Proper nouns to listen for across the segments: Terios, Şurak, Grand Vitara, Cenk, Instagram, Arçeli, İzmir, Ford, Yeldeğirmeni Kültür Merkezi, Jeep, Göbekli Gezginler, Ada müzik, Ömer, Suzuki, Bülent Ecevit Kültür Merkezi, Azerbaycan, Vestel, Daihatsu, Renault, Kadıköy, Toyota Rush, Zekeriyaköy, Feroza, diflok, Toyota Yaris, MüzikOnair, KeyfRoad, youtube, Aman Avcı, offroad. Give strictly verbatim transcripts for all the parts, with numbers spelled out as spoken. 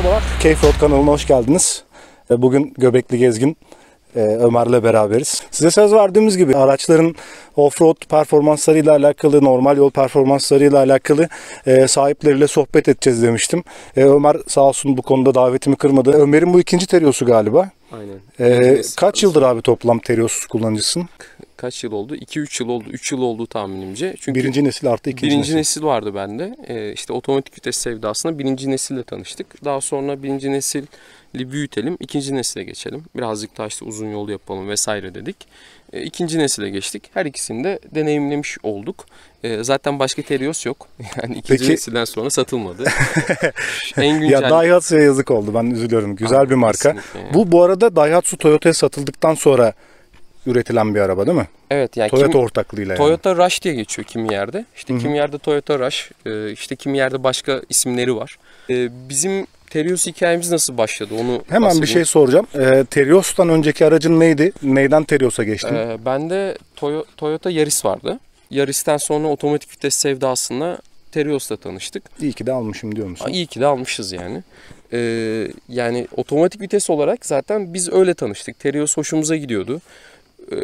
Merhabalar, KeyfRoad kanalına hoş geldiniz. Bugün Göbekli Gezgin Ömer'le beraberiz. Size söz verdiğimiz gibi araçların off-road performanslarıyla alakalı, normal yol performanslarıyla alakalı sahipleriyle sohbet edeceğiz demiştim. Ömer sağ olsun bu konuda davetimi kırmadı. Ömer'in bu ikinci Terios'u galiba. Aynen. Ee, kaç yıldır abi toplam Terios kullanıcısın? Kaç yıl oldu? iki üç yıl oldu. üç yıl oldu tahminimce. Çünkü birinci nesil artı ikinci birinci nesil. nesil vardı bende. Ee, işte otomatik vites sevdasına birinci nesille tanıştık. Daha sonra birinci nesili büyütelim, ikinci nesile geçelim. Birazcık daha işte uzun yol yapalım vesaire dedik. Ee, ikinci nesile geçtik. Her ikisini de deneyimlemiş olduk. Ee, zaten başka Terios yok. Yani ikinci Peki. nesilden sonra satılmadı. En güncel... Ya Daihatsu'ya yazık oldı. Ben üzülüyorum. Güzel Aynen, bir marka. Kesinlikle. Bu bu arada Daihatsu Toyota'ya satıldıktan sonra üretilen bir araba değil mi? Evet. Yani Toyota kim, ortaklığıyla yani. Toyota Rush diye geçiyor kimi yerde. İşte kimi yerde Toyota Rush, işte kimi yerde başka isimleri var. Bizim Terios hikayemiz nasıl başladı? Onu hemen bahsedeyim. Bir şey soracağım. E, Terios'tan önceki aracın neydi? Neyden Terios'a geçtin? E, bende Toy Toyota Yaris vardı. Yaris'ten sonra otomatik vites sevdasına Terios'la tanıştık. İyi ki de almışım diyor musun? Aa, iyi ki de almışız yani. Ee, yani otomatik vites olarak zaten biz öyle tanıştık. Terios hoşumuza gidiyordu. Ee,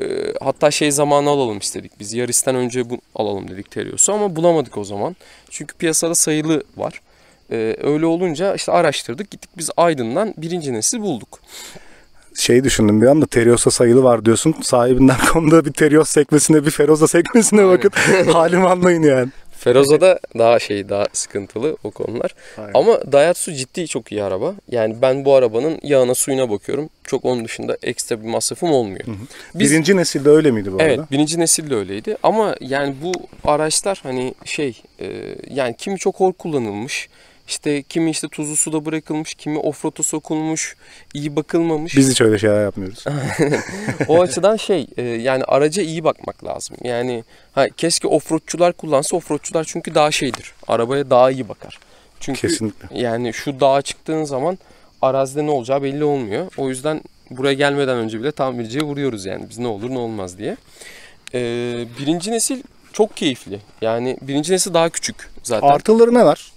hatta şey zamanı alalım istedik. Biz Yaris'ten önce bu, alalım dedik Terios'u ama bulamadık o zaman. Çünkü piyasada sayılı var. Ee, öyle olunca işte araştırdık. Gittik biz Aydın'dan birinci nesil bulduk. Şey düşündüm bir anda, Terios'a sayılı var diyorsun. Sahibinden konuda bir Terios sekmesine, bir Feroza sekmesine Aynen. bakın. Halimi anlayın yani. Feroza'da daha şey, daha sıkıntılı o konular. Aynen. Ama Daihatsu ciddi çok iyi araba. Yani ben bu arabanın yağına suyuna bakıyorum. Çok onun dışında ekstra bir masrafım olmuyor. Hı hı. Biz, birinci nesilde öyle miydi bu evet, arada? Evet, birinci nesilde öyleydi. Ama yani bu araçlar hani şey e, yani kimi çok hor kullanılmış. İşte kimi işte tuzlu suda bırakılmış, kimi offroad'a sokulmuş, iyi bakılmamış. Biz hiç öyle şeyler yapmıyoruz. O açıdan şey, yani araca iyi bakmak lazım. Yani ha, keşke offroadçular kullansa, offroadçular çünkü daha şeydir, arabaya daha iyi bakar. Çünkü kesinlikle. Yani şu dağa çıktığın zaman arazide ne olacağı belli olmuyor. O yüzden buraya gelmeden önce bile tamirciye vuruyoruz yani biz ne olur ne olmaz diye. Ee, birinci nesil çok keyifli. Yani birinci nesil daha küçük zaten. Artıları ne var?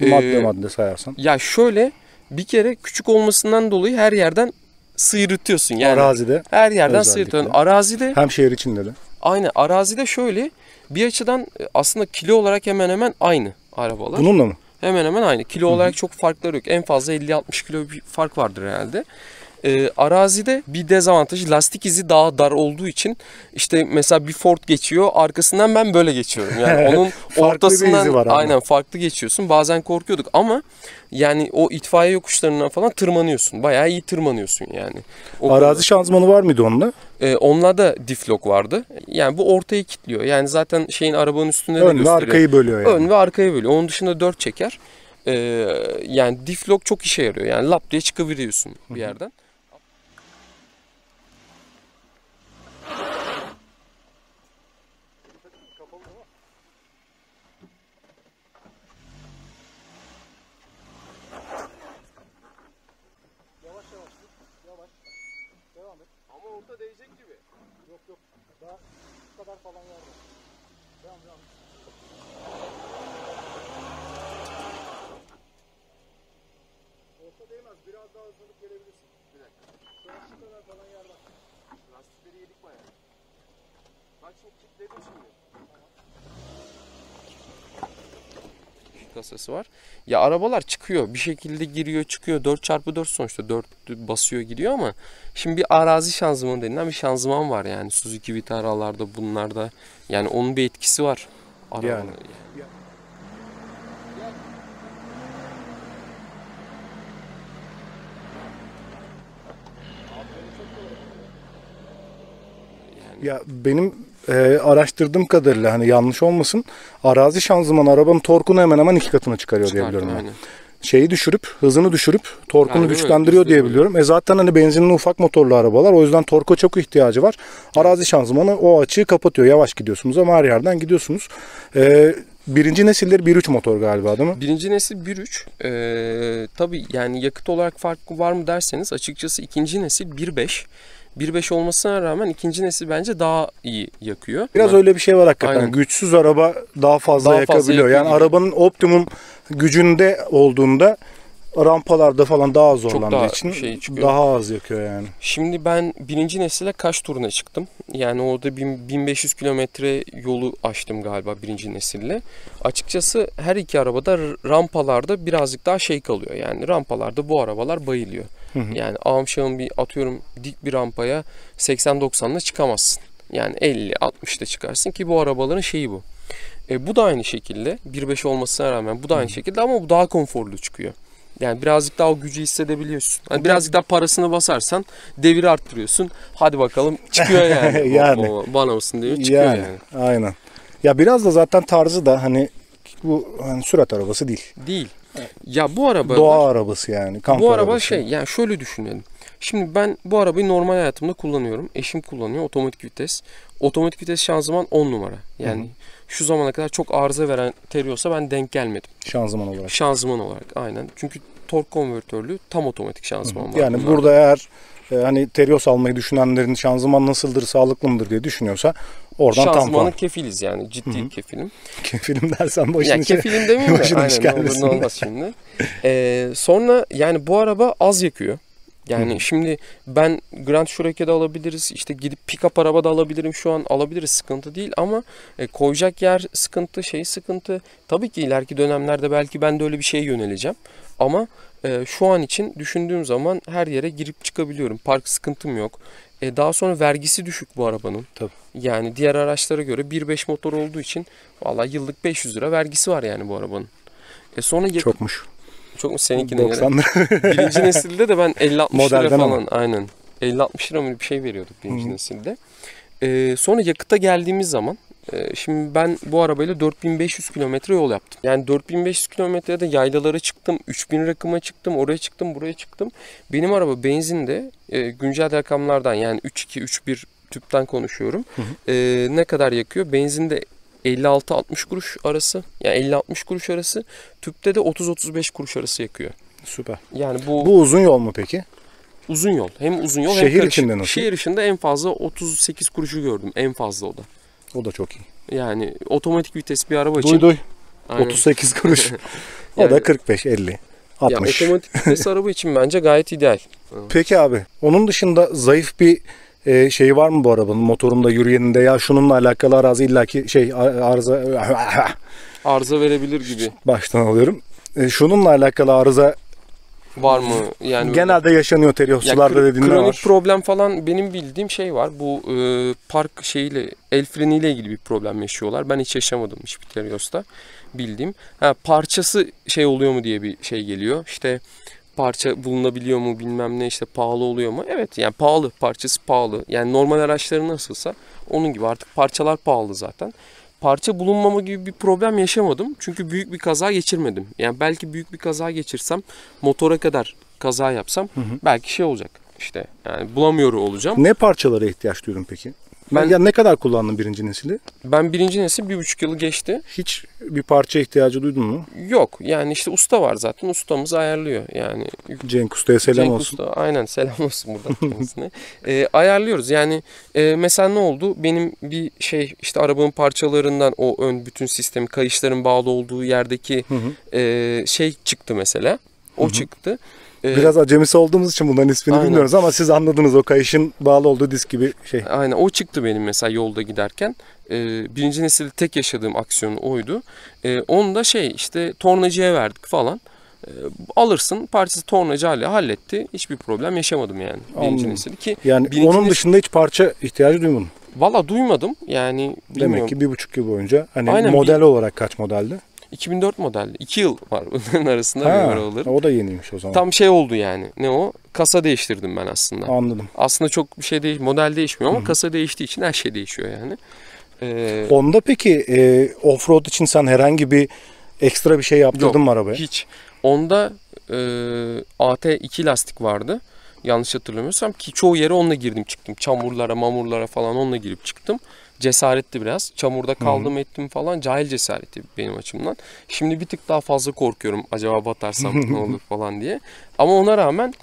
Madde ee, madde sayarsan. Ya şöyle, bir kere küçük olmasından dolayı her yerden sıyırtıyorsun. Yani arazide. Her yerden sıyırtıyorsun. Arazide. Hem şehir içinde de. Aynen. Arazide şöyle bir açıdan aslında kilo olarak hemen hemen aynı arabalar. Bununla mı? Hemen hemen aynı. Kilo Hı-hı. olarak çok farkları yok. En fazla elli altmış kilo bir fark vardır herhalde. Ee, arazide bir dezavantaj, lastik izi daha dar olduğu için işte mesela bir Ford geçiyor, arkasından ben böyle geçiyorum. Yani onun ortasından aynen farklı geçiyorsun. Bazen korkuyorduk ama yani o itfaiye yokuşlarından falan tırmanıyorsun. Bayağı iyi tırmanıyorsun yani. O arazi konuda. Şanzımanı var mıydı onda? Ee, onunla da diflok vardı. Yani bu ortayı kilitliyor. Yani zaten şeyin arabanın üstünde de gösteriyor. Ön ve arkayı bölüyor yani. Ön ve arkayı bölüyor. Onun dışında dört çeker. Ee, yani diflok çok işe yarıyor. Yani lap diye çıkıveriyorsun bir yerden. Biraz daha hızlanıp gelebilirsin. Bir dakika. Şu kadar falan yer var. Lastikleri yedik bayağı. Bak şimdi kilitledim şimdi. Kasası var. Ya arabalar çıkıyor. Bir şekilde giriyor çıkıyor. dört çarpı dört sonuçta. dört basıyor gidiyor ama şimdi bir arazi şanzımanı denilen bir şanzıman var yani. Suzuki Vitara'larda, bunlarda. Yani onun bir etkisi var. Arabalar. Yani. yani. Ya benim e, araştırdığım kadarıyla, hani yanlış olmasın, arazi şanzımanı arabanın torkunu hemen hemen iki katına çıkarıyor diye biliyorum ben. Şeyi düşürüp, hızını düşürüp torkunu yani güçlendiriyor diye biliyorum. E zaten hani benzinli ufak motorlu arabalar, o yüzden torka çok ihtiyacı var. Arazi şanzımanı o açığı kapatıyor. Yavaş gidiyorsunuz ama her yerden gidiyorsunuz. E, birinci nesilleri bir üç motor galiba değil mi? Birinci nesil bir üç. E, tabii yani yakıt olarak farkı var mı derseniz, açıkçası ikinci nesil bir beş. bir beş olmasına rağmen ikinci nesil bence daha iyi yakıyor. Biraz yani, öyle bir şey var hakikaten. Aynen. Güçsüz araba daha fazla daha yakabiliyor. Fazla yakabiliyor. Yani arabanın optimum gücünde olduğunda rampalarda falan daha zorlandığı daha için şey daha az yakıyor yani. Şimdi ben birinci nesile kaç turuna çıktım? Yani orada bin beş yüz kilometre yolu açtım galiba birinci nesille. Açıkçası her iki arabada rampalarda birazcık daha şey kalıyor. Yani rampalarda bu arabalar bayılıyor. Hı hı. Yani ağım şağım bir atıyorum dik bir rampaya seksen doksanla çıkamazsın. Yani elli altmışta çıkarsın ki bu arabaların şeyi bu. E, bu da aynı şekilde bir nokta beş olmasına rağmen bu da aynı şekilde ama bu daha konforlu çıkıyor. Yani birazcık daha o gücü hissedebiliyorsun. Hani birazcık daha parasını basarsan devir arttırıyorsun. Hadi bakalım çıkıyor yani. Yani. O, o, bana mısın diyor çıkıyor yani, yani. Aynen. Ya biraz da zaten tarzı da hani bu hani sürat arabası değil. Değil. Ya bu araba doğa arabası yani. Kamp bu araba arabası. Şey yani şöyle düşünelim. Şimdi ben bu arabayı normal hayatımda kullanıyorum. Eşim kullanıyor, otomatik vites. Otomatik vites şanzıman on numara. Yani hı hı. Şu zamana kadar çok arıza veren Terios'a ben denk gelmedim. Şanzıman olarak. Şanzıman olarak aynen. Çünkü tork konvertörlü tam otomatik şanzıman var. Yani bunlarda. Burada eğer e, hani Terios almayı düşünenlerin şanzıman nasıldır, sağlıklı mıdır diye düşünüyorsa oradan tam şanzımanın kefiliz yani. Ciddi hı hı. kefilim. Kefilim dersen başını işe gelmesin. Kefilim demeyeyim mi? Aynen ne olmaz şimdi. E, sonra yani bu araba az yakıyor. Yani hı hı. Şimdi ben Grand Şurak'ı da alabiliriz, işte gidip pick-up araba da alabilirim şu an alabiliriz sıkıntı değil ama e, koyacak yer sıkıntı, şey sıkıntı. Tabii ki ileriki dönemlerde belki ben de öyle bir şeye yöneleceğim ama e, şu an için düşündüğüm zaman her yere girip çıkabiliyorum, park sıkıntım yok. E, daha sonra vergisi düşük bu arabanın. Tabii. Yani diğer araçlara göre bir nokta beş motor olduğu için valla yıllık beş yüz lira vergisi var yani bu arabanın. E, sonra çokmuş. Çok mu seninkine doksan lira. Birinci nesilde de ben elli altmış lira falan ama. Aynen. elli altmış lira mı bir şey veriyorduk birinci Hı. nesilde. Ee, sonra yakıta geldiğimiz zaman e, şimdi ben bu arabayla dört bin beş yüz kilometre yol yaptım. Yani dört bin beş yüz kilometrede yaylalara çıktım, üç bin rakıma çıktım, oraya çıktım, buraya çıktım. Benim araba benzinde e, güncel rakamlardan yani üç iki üç bir tüpten konuşuyorum. Hı hı. E, ne kadar yakıyor? Benzinde elli altı altmış kuruş arası. Yani elli altmış kuruş arası. Tüpte de otuz otuz beş kuruş arası yakıyor. Süper. Yani bu bu uzun yol mu peki? Uzun yol. Hem uzun yol şehir hem karışık. İçinde nasıl? Şehir içinde en fazla otuz sekiz kuruşu gördüm. En fazla o da. O da çok iyi. Yani otomatik vites bir araba duy, için. Duy duy. Aynen. otuz sekiz kuruş. O yani, da kırk beş elli altmış. Ya otomatik vites araba için bence gayet ideal. Peki abi. Onun dışında zayıf bir Ee, şey var mı bu arabanın motorunda, yürüyeninde ya şununla alakalı arazi illaki şey arıza arıza verebilir gibi. Baştan alıyorum. Ee, şununla alakalı arıza var mı? Yani genelde böyle yaşanıyor Terios'larda ya, dediğinde kronik var. Problem falan benim bildiğim şey var. Bu e, park şeyiyle el freniyle ilgili bir problem yaşıyorlar. Ben hiç yaşamadım hiçbir Terios'ta bildiğim. Ha, parçası şey oluyor mu diye bir şey geliyor. İşte parça bulunabiliyor mu bilmem ne işte pahalı oluyor mu? Evet yani pahalı, parçası pahalı. Yani normal araçları nasılsa onun gibi artık parçalar pahalı zaten. Parça bulunmama gibi bir problem yaşamadım. Çünkü büyük bir kaza geçirmedim. Yani belki büyük bir kaza geçirsem motora kadar kaza yapsam hı hı. belki şey olacak işte yani bulamıyor olacağım. Ne parçalara ihtiyaç duydun peki? Ben, ya ne kadar kullandın birinci nesili? Ben birinci nesil bir buçuk yılı geçti. Hiç bir parça ihtiyacı duydun mu? Yok. Yani işte usta var zaten. Ustamız ayarlıyor. Yani Cenk Usta'ya selam Cenk olsun. Usta, aynen selam olsun buradan kendisine. e, ayarlıyoruz. Yani e, mesela ne oldu? Benim bir şey işte arabanın parçalarından o ön bütün sistemi kayışların bağlı olduğu yerdeki hı hı. E, şey çıktı mesela. O hı hı. çıktı. Biraz acemisi olduğumuz için bunların ismini aynen. bilmiyoruz ama siz anladınız o kayışın bağlı olduğu disk gibi şey. Aynen o çıktı benim mesela yolda giderken. Birinci nesilde tek yaşadığım aksiyon oydu. Onu da şey işte tornacıya verdik falan. Alırsın parçası tornacı hali halletti. Hiçbir problem yaşamadım yani birinci nesil ki. Yani birinci onun nesil... dışında hiç parça ihtiyacı duymadım. Valla duymadım yani. Bilmiyorum. Demek ki bir buçuk yıl boyunca hani aynen, model bir... olarak kaç modeldi? iki bin dört modelli. iki yıl var bunların arasında ha, bir araları. O da yeniymiş o zaman. Tam şey oldu yani. Ne o? Kasa değiştirdim ben aslında. Anladım. Aslında çok bir şey değil. Model değişmiyor ama hı-hı. kasa değiştiği için her şey değişiyor yani. Ee, Onda peki e, off-road için sen herhangi bir ekstra bir şey yaptırdın mı arabaya? Hiç. Onda e, A T iki lastik vardı. Yanlış hatırlamıyorsam ki çoğu yere onunla girdim çıktım. Çamurlara, mamurlara falan onunla girip çıktım. Cesaretli biraz. Çamurda kaldım Hı-hı. ettim falan. Cahil cesareti benim açımdan. Şimdi bir tık daha fazla korkuyorum. Acaba batarsam ne olur falan diye. Ama ona rağmen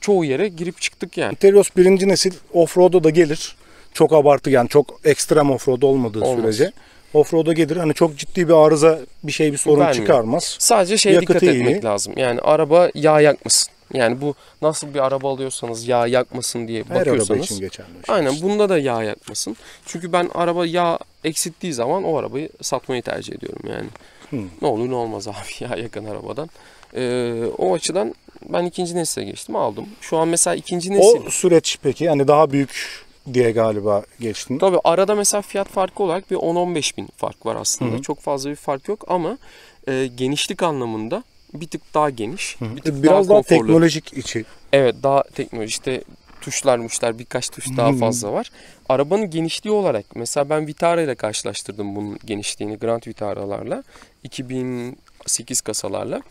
çoğu yere girip çıktık yani. Terios birinci nesil off-road'a da gelir. Çok abartı yani çok ekstrem off-road olmadığı Olmaz. Sürece. Offroad'a gelir. Hani çok ciddi bir arıza, bir şey, bir sorun vermiyor, çıkarmaz. Sadece şeye yakıtı dikkat etmek iyi. lazım. Yani araba yağ yakmasın. Yani bu nasıl bir araba alıyorsanız yağ yakmasın diye Her bakıyorsanız. Her araba için geçerli. Aynen, bunda da yağ yakmasın. Çünkü ben araba yağ eksilttiği zaman o arabayı satmayı tercih ediyorum yani. Hmm. Ne olur ne olmaz abi yağ yakan arabadan. Ee, o açıdan ben ikinci nesile geçtim, aldım. Şu an mesela ikinci nesil. O süreç peki yani daha büyük diye galiba geçtim. Tabii arada mesela fiyat farkı olarak bir on on beş bin fark var aslında. Hı hı. Çok fazla bir fark yok ama e, genişlik anlamında bir tık daha geniş. Hı hı. Bir tık Biraz daha, daha teknolojik içi. Evet, daha teknolojik. İşte tuşlarmışlar, birkaç tuş daha fazla var. Arabanın genişliği olarak mesela ben Vitara ile karşılaştırdım bunun genişliğini. Grand Vitara'larla. iki bin sekiz kasalarla.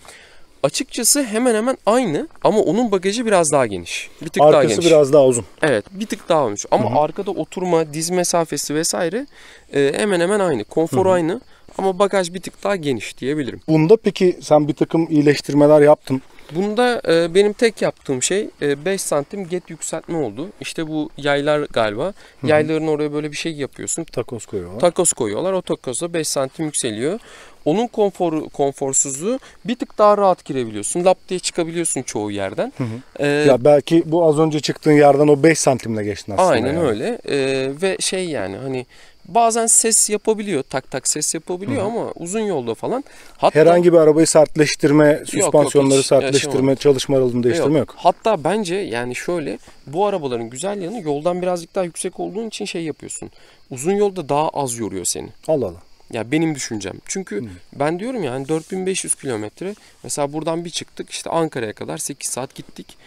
Açıkçası hemen hemen aynı ama onun bagajı biraz daha geniş. Bir tık Arkası daha geniş. Arkası biraz daha uzun. Evet, bir tık daha olmuş. Ama Hı -hı. arkada oturma, diz mesafesi vesaire e, hemen hemen aynı. Konfor Hı -hı. aynı ama bagaj bir tık daha geniş diyebilirim. Bunda peki sen bir takım iyileştirmeler yaptın. Bunda e, benim tek yaptığım şey e, beş santim get yükseltme oldu. İşte bu yaylar galiba. Hı -hı. Yayların oraya böyle bir şey yapıyorsun. Takoz koyuyorlar. Takoz koyuyorlar. O takozda beş santim yükseliyor. Onun konforu, konforsuzluğu bir tık daha rahat girebiliyorsun. Lap diye çıkabiliyorsun çoğu yerden. Hı hı. Ee, ya belki bu az önce çıktığın yerden o beş santimle geçtin aslında. Aynen yani. öyle. Ee, ve şey yani hani bazen ses yapabiliyor. Tak tak ses yapabiliyor hı hı. ama uzun yolda falan. Hatta, herhangi bir arabayı sertleştirme, süspansiyonları yok, yok, sertleştirme, çalışma aralığını değiştirme yok. yok. Hatta bence yani şöyle, bu arabaların güzel yanı yoldan birazcık daha yüksek olduğun için şey yapıyorsun. Uzun yolda daha az yoruyor seni. Allah Allah. Ya benim düşüncem. Çünkü hmm. ben diyorum ya hani dört bin beş yüz kilometre mesela buradan bir çıktık işte Ankara'ya kadar sekiz saat gittik.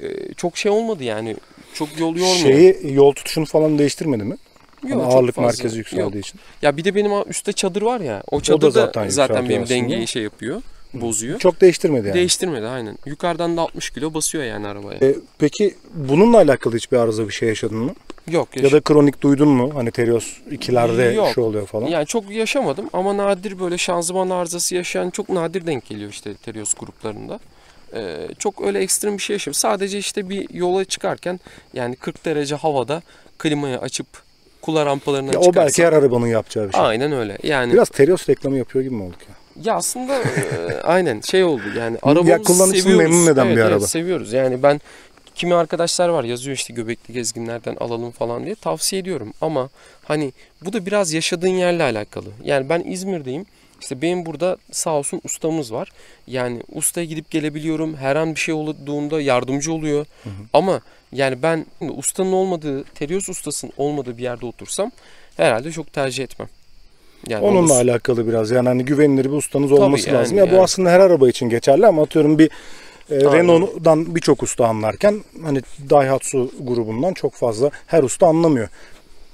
Ee, çok şey olmadı yani. Çok yol yormadı. Şeyi, yol tutuşunu falan değiştirmedi mi? Yok, yani ağırlık merkezi yükseldiği Yok. için. Ya bir de benim üstte çadır var ya. O çadır o da zaten, zaten benim aslında. dengeyi şey yapıyor. Bozuyor. Çok değiştirmedi yani. Değiştirmedi aynen. Yukarıdan da altmış kilo basıyor yani arabaya. E, peki bununla alakalı hiçbir arıza bir şey yaşadın mı? Yok. Yaşadım. Ya da kronik duydun mu? Hani Terios ikilerde şu oluyor falan. Yani çok yaşamadım ama nadir böyle şanzıman arızası yaşayan çok nadir denk geliyor işte Terios gruplarında. Ee, çok öyle ekstrem bir şey yaşadım. Sadece işte bir yola çıkarken yani kırk derece havada klimayı açıp kula rampalarına çıkarsan. O belki her arabanın yapacağı bir şey. Aynen öyle. Yani biraz Terios reklamı yapıyor gibi mi olduk ya? Ya aslında e, aynen şey oldu yani arabamızı seviyoruz. Memnun eden evet, bir araba. Evet, seviyoruz yani ben kimi arkadaşlar var yazıyor işte Göbekli Gezginler'den alalım falan diye tavsiye ediyorum ama hani bu da biraz yaşadığın yerle alakalı. Yani ben İzmir'deyim işte benim burada sağ olsun ustamız var yani ustaya gidip gelebiliyorum, her an bir şey olduğunda yardımcı oluyor hı hı. ama yani ben ustanın olmadığı, Terios ustasının olmadığı bir yerde otursam herhalde çok tercih etmem. Yani onunla olursun. alakalı biraz yani hani güvenilir bir ustanız Tabii olması yani, lazım. Ya yani. Bu aslında her araba için geçerli ama atıyorum bir e, Renault'dan birçok usta anlarken hani Daihatsu grubundan çok fazla her usta anlamıyor.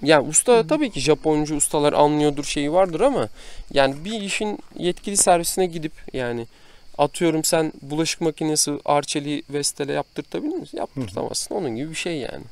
Yani usta tabii ki Japoncu ustalar anlıyordur, şeyi vardır ama yani bir işin yetkili servisine gidip yani atıyorum sen bulaşık makinesi Arçeli Vestel'e yaptırtabilir misin? Yaptırtamazsın. Hı. Onun gibi bir şey yani.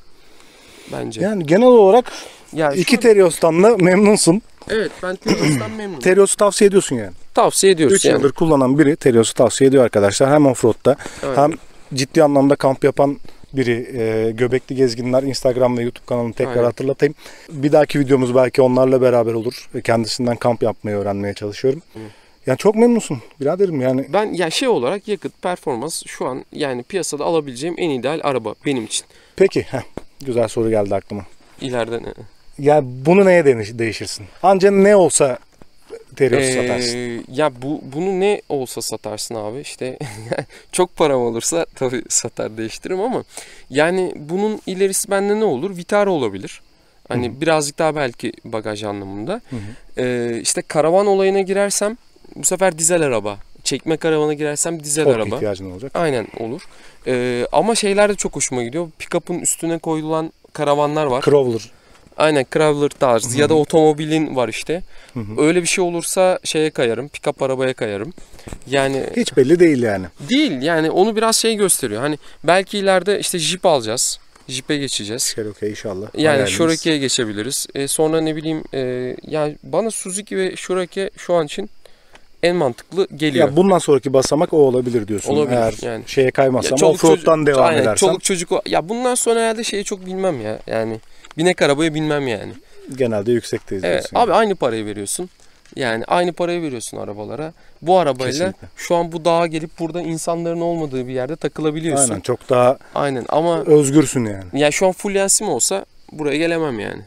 Bence. Yani genel olarak yani iki şu... Terios'tan da memnunsun. Evet, ben Terios'tan memnunum. Terios'u tavsiye ediyorsun yani. Tavsiye ediyoruz. üç yıldır yani. Kullanan biri Terios'u tavsiye ediyor arkadaşlar. Hem offroad'da evet. hem ciddi anlamda kamp yapan biri. E, Göbekli Gezginler Instagram ve YouTube kanalını tekrar Aynen. hatırlatayım. Bir dahaki videomuz belki onlarla beraber olur. Kendisinden kamp yapmayı öğrenmeye çalışıyorum. Hı. Yani çok memnunsun biraderim yani. Ben ya şey olarak yakıt, performans şu an yani piyasada alabileceğim en ideal araba benim için. Peki, heh, güzel soru geldi aklıma. İleride ne? Yani bunu neye değişirsin? Ancak ne olsa Terios'u ee, satarsın. Ya bu bunu ne olsa satarsın abi işte çok param olursa tabii satar değiştiririm ama yani bunun ilerisi bende ne olur? Vitara olabilir. Hani Hı-hı. birazcık daha belki bagaj anlamında. Ee, işte karavan olayına girersem bu sefer dizel araba. Çekme karavana girersem dizel Ford araba. ihtiyacın olacak. Aynen olur. Ee, ama şeyler de çok hoşuma gidiyor. Pick-up'ın üstüne koyulan karavanlar var. Crawler. Aynen Crawler tarzı Hı-hı. ya da otomobilin var işte. Hı-hı. Öyle bir şey olursa şeye kayarım, pick-up arabaya kayarım. Yani hiç belli değil yani. Değil yani onu biraz şey gösteriyor. Hani belki ileride işte Jeep alacağız. Jeep'e geçeceğiz. Şurak'a inşallah. Yani Şurak'a geçebiliriz. Ee, sonra ne bileyim e, yani bana Suzuki ve Şurak'a şu an için en mantıklı geliyor. Ya bundan sonraki basamak o olabilir diyorsun. Olabilir Eğer yani. şeye kaymazsam offroad'dan devam aynen, edersen. Çoluk çocuk ya bundan sonra herhalde şeyi çok bilmem ya yani. Binek arabaya binmem yani. Genelde yüksekteyiz. Evet, abi aynı parayı veriyorsun. Yani aynı parayı veriyorsun arabalara. Bu arabayla kesinlikle şu an bu dağa gelip burada insanların olmadığı bir yerde takılabiliyorsun. Aynen, çok daha aynen, ama özgürsün yani. Ya yani şu an full yansım olsa buraya gelemem yani.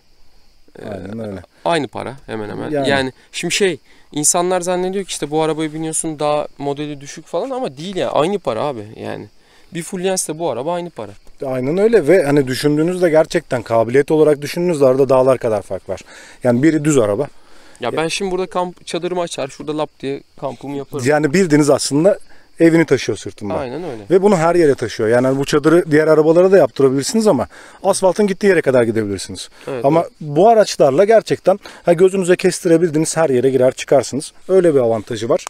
Aynen öyle. Aynı para hemen hemen. Yani. yani şimdi şey, insanlar zannediyor ki işte bu arabaya biniyorsun daha modeli düşük falan, ama değil ya yani. Aynı para abi yani. Bir fulyansla bu araba aynı para. Aynen öyle ve hani düşündüğünüzde gerçekten kabiliyet olarak düşündüğünüzde arada dağlar kadar fark var. Yani biri düz araba. Ya ben şimdi burada kamp çadırımı açar, şurada lap diye kampımı yaparım. Yani bildiğiniz aslında evini taşıyor sırtında. Aynen öyle. Ve bunu her yere taşıyor. Yani bu çadırı diğer arabalara da yaptırabilirsiniz ama asfaltın gittiği yere kadar gidebilirsiniz. Evet, ama evet, bu araçlarla gerçekten ha gözünüze kestirebildiğiniz her yere girer çıkarsınız. Öyle bir avantajı var.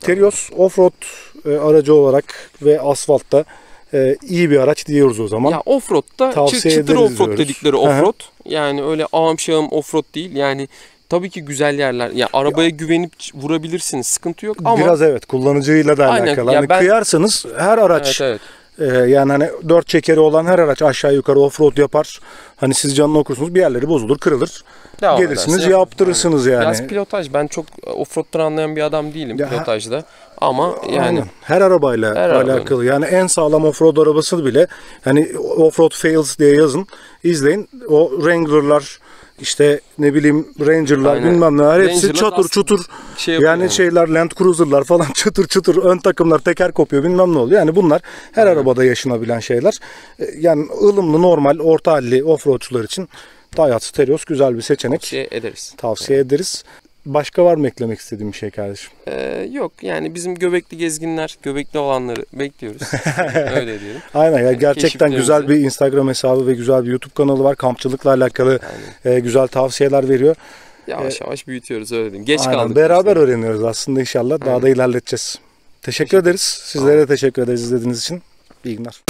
Terios offroad aracı olarak ve asfaltta iyi bir araç diyoruz o zaman. Ya offroad'da çıtır offroad dedikleri offroad. Yani öyle ağım şağım offroad değil. Yani tabii ki güzel yerler. Ya arabaya ya, güvenip vurabilirsiniz. Sıkıntı yok ama biraz evet kullanıcıyla da aynen, alakalı. Yani ben, kıyarsanız her araç evet, evet. E, yani hani dört çekeri olan her araç aşağı yukarı offroad yapar. Hani siz canını okursunuz, bir yerleri bozulur, kırılır. Devam gelirsiniz edersin, yaptırırsınız yani. yani. Biraz pilotaj. Ben çok offroad'dan anlayan bir adam değilim ya, pilotajda. Ama yani aynen, her arabayla her alakalı. Arabayla. Yani en sağlam offroad arabası bile hani offroad fails diye yazın, izleyin. O Wrangler'lar, İşte ne bileyim Ranger'lar bilmem neler hepsi Ranger'lar çatır çutur şey yani, yani şeyler Land Cruiser'lar falan çatır çutur ön takımlar teker kopuyor bilmem ne oluyor. Yani bunlar her aynen, arabada yaşanabilen şeyler. Yani ılımlı normal orta halli offroadçular için Daihatsu Terios güzel bir seçenek. Tavsiye ederiz. Tavsiye evet. ederiz. Başka var mı eklemek istediğim bir şey kardeşim? Ee, yok yani bizim Göbekli gezginler, Göbekli olanları bekliyoruz. Öyle diyelim. Aynen ya yani gerçekten güzel bir Instagram hesabı ve güzel bir YouTube kanalı var. Kampçılıkla alakalı e, güzel tavsiyeler veriyor. Yavaş ee, yavaş büyütüyoruz öyle diyeyim. Geç aynen, kaldık. Beraber işte öğreniyoruz aslında inşallah. Daha aynen, da ilerleteceğiz. Teşekkür, teşekkür ederiz. Sizlere aynen, teşekkür ederiz izlediğiniz için. İyi günler.